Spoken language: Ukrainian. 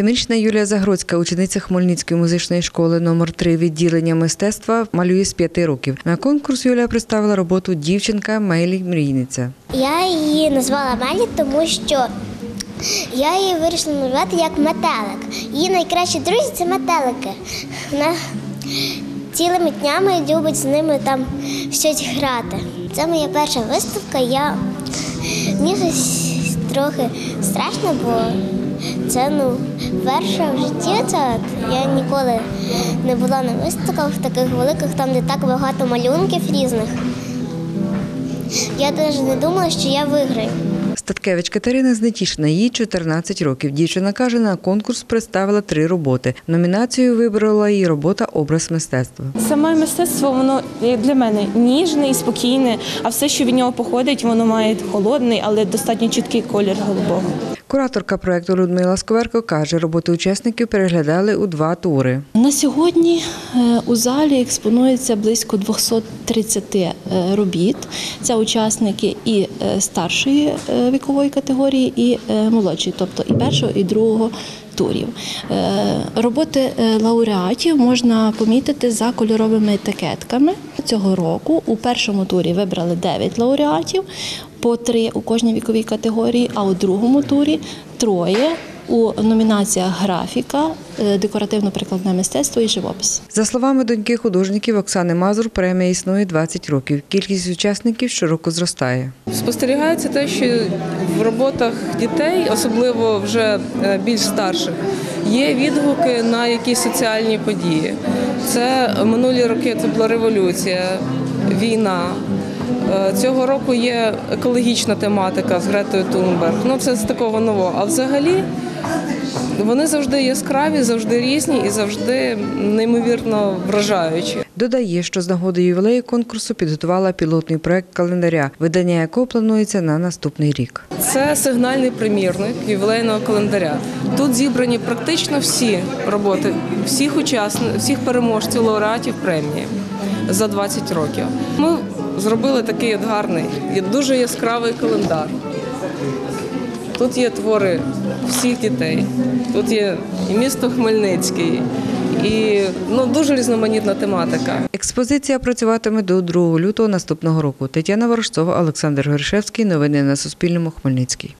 7-річна Юлія Загродська, учениця Хмельницької музичної школи номер 3 відділення мистецтва, малює з 5 років. На конкурс Юлія представила роботу «Дівчинка Мелі Мрійниця». Я її назвала Мелі, тому що я її вирішила назвати як метелик. Її найкращі друзі – це метелики. Вона цілими днями любить з ними там щось грати. Це моя перша виставка. Мені трохи страшно, бо це перша в житті. Я ніколи не була на виставках таких великих, там де так багато малюнків різних. Я навіть не думала, що я виграю. Садкевич Катерина Знетішна, їй 14 років. Дівчина каже, на конкурс представила 3 роботи. Номінацію вибрала її робота «Образ мистецтва». Саме мистецтво, воно для мене ніжне і спокійне, а все, що від нього походить, воно має холодний, але достатньо чіткий колір голубого. Кураторка проєкту Людмила Сковерко каже, роботи учасників переглядали у 2 тури. На сьогодні у залі експонується близько 230 робіт. Це учасники і старшої вікової категорії, і молодшої, тобто і першого, і другого турів. Роботи лауреатів можна помітити за кольоровими етикетками. Цього року у першому турі вибрали 9 лауреатів, по 3 у кожній віковій категорії, а у другому турі 3 у номінаціях «Графіка», «Декоративно-прикладне мистецтво» і «Живопис». За словами доньки художників Оксани Мазур, премія існує 20 років. Кількість учасників щороку зростає. Спостерігається те, що в роботах дітей, особливо вже більш старших, є відгуки на якісь соціальні події. Це минулі роки, це була революція, війна. Цього року є екологічна тематика з Гретою Тунберг. Це з такого нового. А взагалі вони завжди яскраві, завжди різні і завжди неймовірно вражаючі. Додає, що з нагоди ювілею конкурсу підготувала пілотний проєкт календаря, видання якого планується на наступний рік. Це сигнальний примірник ювілейного календаря. Тут зібрані практично всі роботи, всіх переможців, лауреатів премії за 20 років. Ми зробили такий гарний, дуже яскравий календар. Тут є твори всіх дітей, тут є і місто Хмельницький, і дуже різноманітна тематика. Експозиція працюватиме до 2 лютого наступного року. Тетяна Ворожцова, Олександр Гришевський. Новини на Суспільному. Хмельницький.